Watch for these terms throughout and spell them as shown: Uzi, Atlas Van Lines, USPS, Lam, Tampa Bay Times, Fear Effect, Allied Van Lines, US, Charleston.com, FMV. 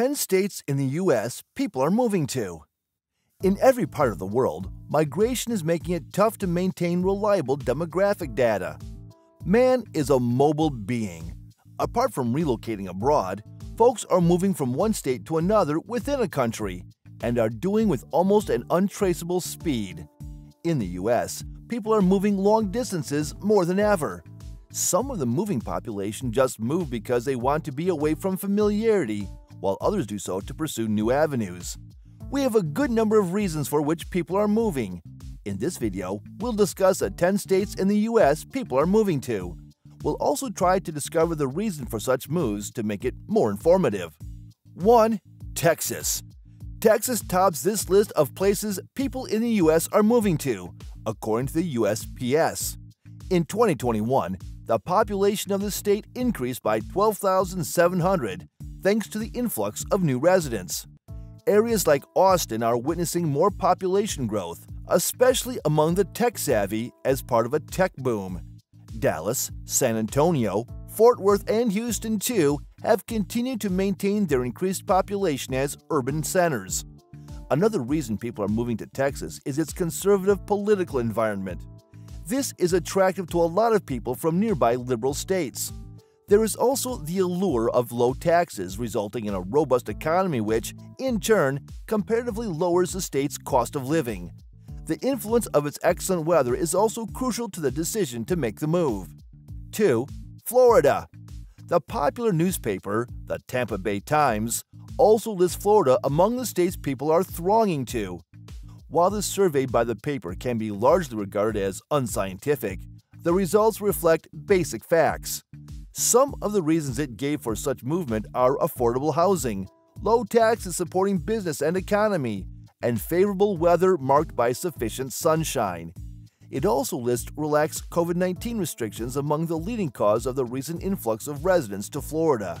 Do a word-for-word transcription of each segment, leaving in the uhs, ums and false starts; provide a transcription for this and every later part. ten states in the U S people are moving to. In every part of the world, migration is making it tough to maintain reliable demographic data. Man is a mobile being. Apart from relocating abroad, folks are moving from one state to another within a country and are doing with almost an untraceable speed. In the U S, people are moving long distances more than ever. Some of the moving population just move because they want to be away from familiarity, while others do so to pursue new avenues. We have a good number of reasons for which people are moving. In this video, we'll discuss the ten states in the U S people are moving to. We'll also try to discover the reason for such moves to make it more informative. one. Texas. Texas tops this list of places people in the U S are moving to, according to the U S P S. In twenty twenty-one, the population of the state increased by twelve thousand seven hundred, thanks to the influx of new residents. Areas like Austin are witnessing more population growth, especially among the tech-savvy as part of a tech boom. Dallas, San Antonio, Fort Worth, and Houston, too, have continued to maintain their increased population as urban centers. Another reason people are moving to Texas is its conservative political environment. This is attractive to a lot of people from nearby liberal states. There is also the allure of low taxes, resulting in a robust economy which, in turn, comparatively lowers the state's cost of living. The influence of its excellent weather is also crucial to the decision to make the move. two. Florida. The popular newspaper, the Tampa Bay Times, also lists Florida among the states people are thronging to. While the survey by the paper can be largely regarded as unscientific, the results reflect basic facts. Some of the reasons it gave for such movement are affordable housing, low taxes supporting business and economy, and favorable weather marked by sufficient sunshine. It also lists relaxed COVID nineteen restrictions among the leading cause of the recent influx of residents to Florida.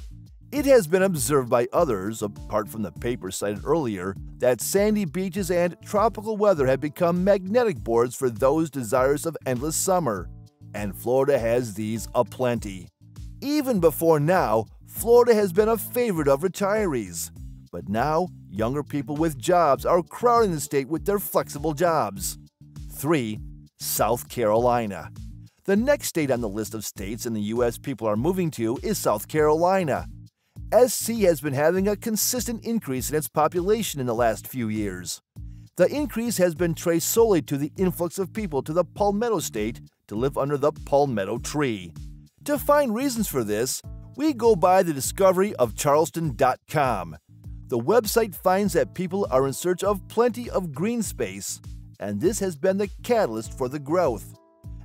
It has been observed by others, apart from the paper cited earlier, that sandy beaches and tropical weather have become magnetic boards for those desirous of endless summer, and Florida has these aplenty. Even before now, Florida has been a favorite of retirees. But now, younger people with jobs are crowding the state with their flexible jobs. three. South Carolina. The next state on the list of states in the U S people are moving to is South Carolina. S C has been having a consistent increase in its population in the last few years. The increase has been traced solely to the influx of people to the Palmetto State to live under the palmetto tree. To find reasons for this, we go by the discovery of Charleston dot com. The website finds that people are in search of plenty of green space, and this has been the catalyst for the growth.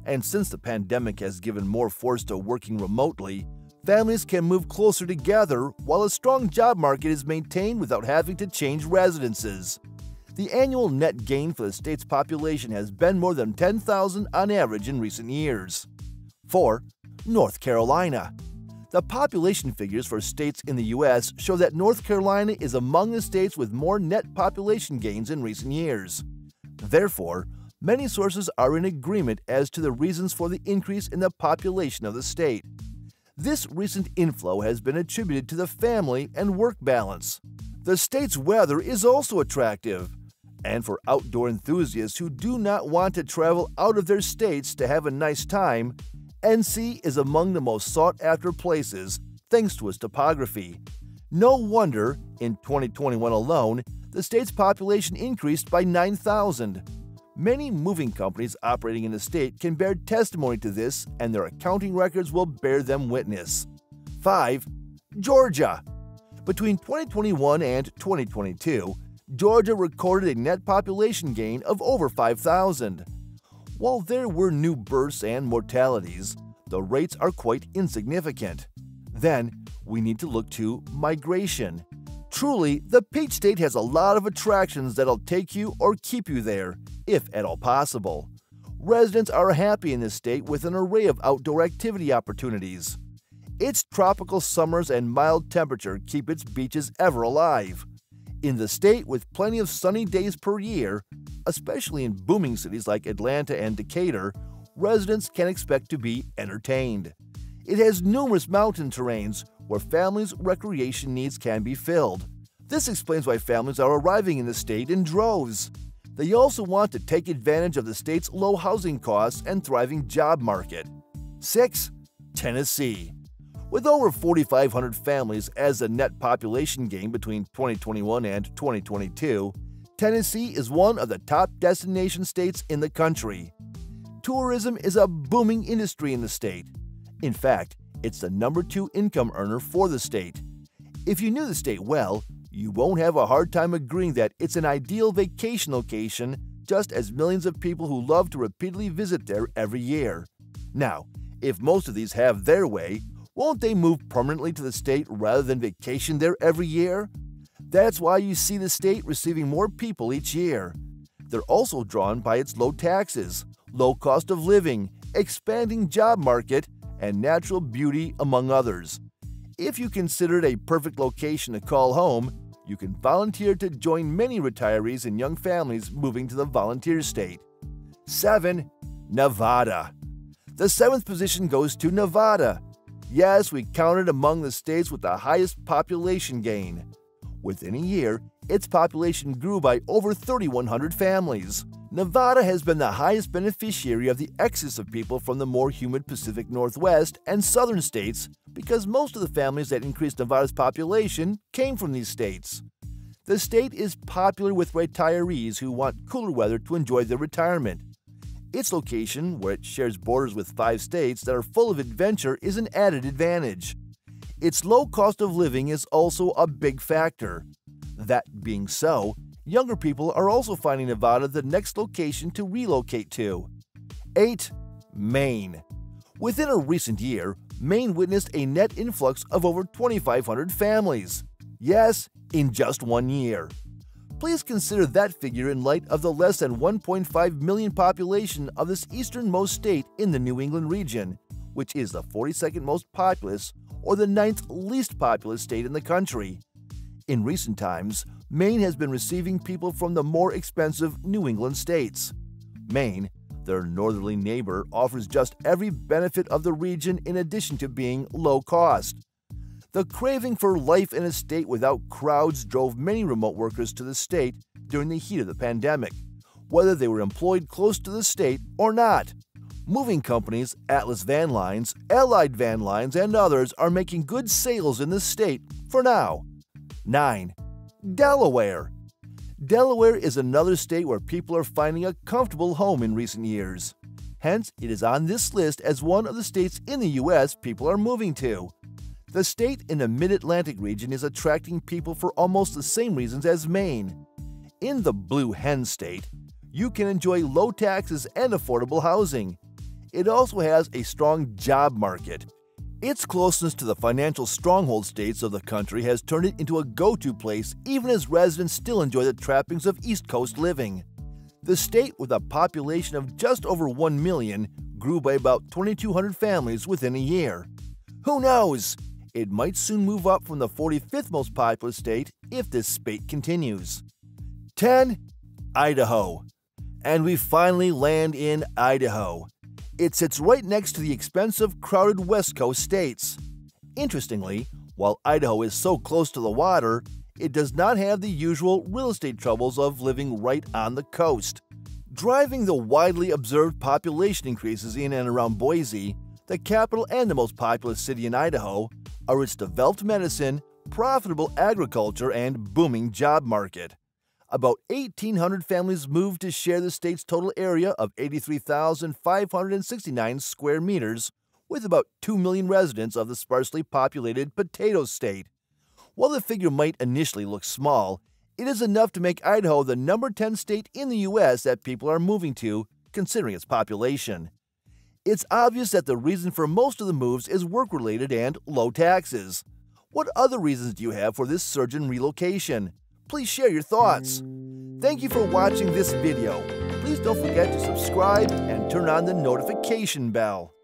And since the pandemic has given more force to working remotely, families can move closer together while a strong job market is maintained without having to change residences. The annual net gain for the state's population has been more than ten thousand on average in recent years. four. North Carolina. The population figures for states in the U S show that North Carolina is among the states with more net population gains in recent years. Therefore, many sources are in agreement as to the reasons for the increase in the population of the state. This recent inflow has been attributed to the family and work balance. The state's weather is also attractive. And for outdoor enthusiasts who do not want to travel out of their states to have a nice time, N C is among the most sought-after places thanks to its topography. No wonder, in twenty twenty-one alone, the state's population increased by nine thousand. Many moving companies operating in the state can bear testimony to this, and their accounting records will bear them witness. five. Georgia. Between twenty twenty-one and twenty twenty-two, Georgia recorded a net population gain of over five thousand. While there were new births and mortalities, the rates are quite insignificant. Then, we need to look to migration. Truly, the Peach State has a lot of attractions that'll take you or keep you there, if at all possible. Residents are happy in this state with an array of outdoor activity opportunities. Its tropical summers and mild temperature keep its beaches ever alive. In the state with plenty of sunny days per year, especially in booming cities like Atlanta and Decatur, residents can expect to be entertained. It has numerous mountain terrains where families' recreation needs can be filled. This explains why families are arriving in the state in droves. They also want to take advantage of the state's low housing costs and thriving job market. six. Tennessee. With over forty-five hundred families as the net population gain between twenty twenty-one and twenty twenty-two, Tennessee is one of the top destination states in the country. Tourism is a booming industry in the state. In fact, it's the number two income earner for the state. If you knew the state well, you won't have a hard time agreeing that it's an ideal vacation location, just as millions of people who love to repeatedly visit there every year. Now, if most of these have their way, won't they move permanently to the state rather than vacation there every year? That's why you see the state receiving more people each year. They're also drawn by its low taxes, low cost of living, expanding job market, and natural beauty, among others. If you consider it a perfect location to call home, you can volunteer to join many retirees and young families moving to the volunteer state. seven. Nevada. The seventh position goes to Nevada. Yes, we counted among the states with the highest population gain. Within a year, its population grew by over thirty-one hundred families. Nevada has been the highest beneficiary of the exodus of people from the more humid Pacific Northwest and southern states because most of the families that increased Nevada's population came from these states. The state is popular with retirees who want cooler weather to enjoy their retirement. Its location, where it shares borders with five states that are full of adventure, is an added advantage. Its low cost of living is also a big factor. That being so, younger people are also finding Nevada the next location to relocate to. eight. Maine. Within a recent year, Maine witnessed a net influx of over twenty-five hundred families. Yes, in just one year. Please consider that figure in light of the less than one point five million population of this easternmost state in the New England region, which is the forty-second most populous or the ninth least populous state in the country. In recent times, Maine has been receiving people from the more expensive New England states. Maine, their northerly neighbor, offers just every benefit of the region in addition to being low cost. The craving for life in a state without crowds drove many remote workers to the state during the heat of the pandemic, whether they were employed close to the state or not. Moving companies, Atlas Van Lines, Allied Van Lines, and others are making good sales in the state for now. nine. Delaware. Delaware is another state where people are finding a comfortable home in recent years. Hence, it is on this list as one of the states in the U S people are moving to. The state in the Mid-Atlantic region is attracting people for almost the same reasons as Maine. In the Blue Hen State, you can enjoy low taxes and affordable housing. It also has a strong job market. Its closeness to the financial stronghold states of the country has turned it into a go-to place even as residents still enjoy the trappings of East Coast living. The state, with a population of just over one million, grew by about twenty-two hundred families within a year. Who knows? It might soon move up from the forty-fifth most populous state if this spate continues. ten. Idaho. And we finally land in Idaho. It sits right next to the expensive, crowded West Coast states. Interestingly, while Idaho is so close to the water, it does not have the usual real estate troubles of living right on the coast. Driving the widely observed population increases in and around Boise, the capital and the most populous city in Idaho, are its developed medicine, profitable agriculture, and booming job market. About eighteen hundred families moved to share the state's total area of eighty-three thousand five hundred sixty-nine square meters, with about two million residents of the sparsely populated potato state. While the figure might initially look small, it is enough to make Idaho the number ten state in the U S that people are moving to, considering its population. It's obvious that the reason for most of the moves is work-related and low taxes. What other reasons do you have for this surge in relocation? Please share your thoughts. Thank you for watching this video. Please don't forget to subscribe and turn on the notification bell.